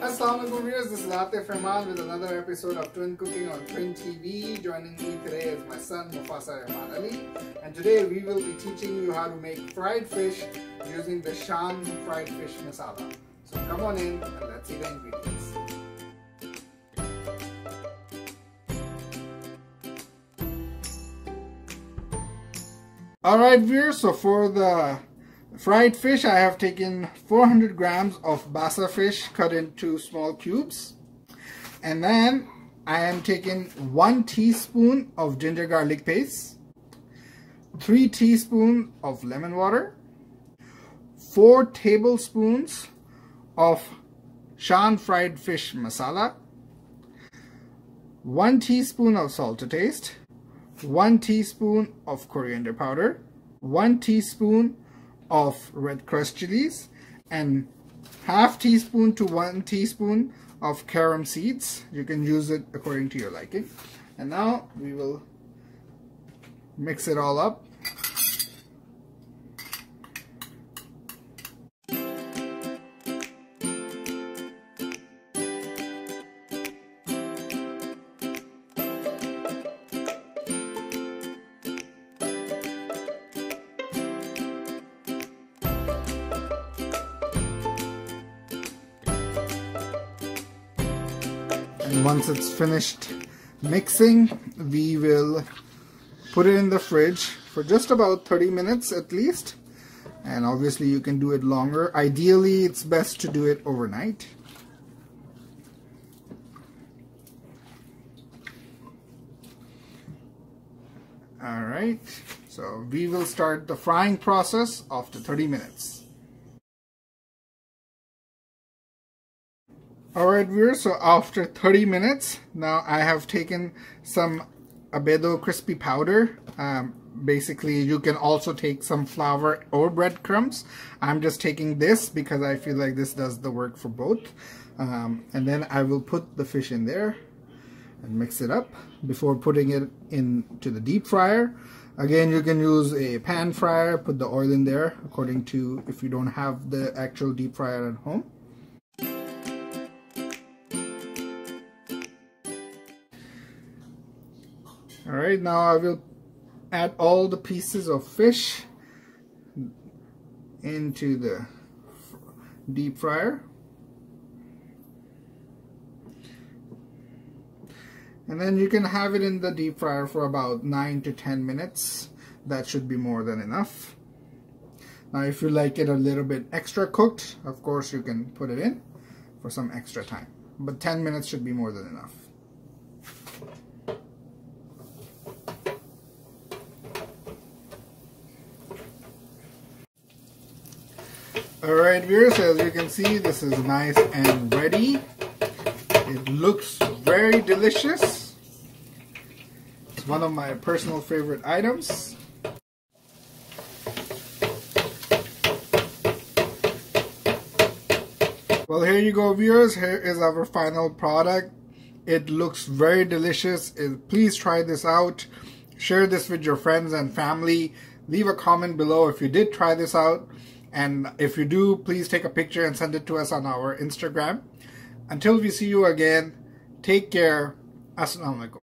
Assalamualaikum viewers, this is Atif Rehman with another episode of Twin Cooking on Twin TV. Joining me today is my son Mufasa Ramadali, and today we will be teaching you how to make fried fish using the Shan fried fish masala. So come on in and let's see the ingredients. Alright viewers, so for the fried fish, I have taken 400 grams of Basa fish cut into small cubes, and then I am taking 1 teaspoon of ginger garlic paste, 3 teaspoons of lemon water, 4 tablespoons of Shan fried fish masala, 1 teaspoon of salt to taste, 1 teaspoon of coriander powder, 1 teaspoon of red crushed chilies, and half teaspoon to 1 teaspoon of caram seeds. You can use it according to your liking. And now we will mix it all up. And once it's finished mixing, we will put it in the fridge for just about 30 minutes at least, and obviously you can do it longer. Ideally it's best to do it overnight. Alright, so we will start the frying process after 30 minutes. Alright viewers, so after 30 minutes, now I have taken some Abedo Crispy Powder. Basically, you can also take some flour or breadcrumbs. I'm just taking this because I feel like this does the work for both. And then I will put the fish in there and mix it up before putting it into the deep fryer. Again, you can use a pan fryer, put the oil in there according to if you don't have the actual deep fryer at home. Alright, now I will add all the pieces of fish into the deep fryer. And then you can have it in the deep fryer for about 9 to 10 minutes. That should be more than enough. Now if you like it a little bit extra cooked, of course you can put it in for some extra time. But 10 minutes should be more than enough. Alright viewers, as you can see, this is nice and ready. It looks very delicious. It's one of my personal favorite items. Well, here you go viewers, here is our final product. It looks very delicious. Please try this out. Share this with your friends and family. Leave a comment below if you did try this out. And if you do, please take a picture and send it to us on our Instagram. Until we see you again, take care. Assalamualaikum.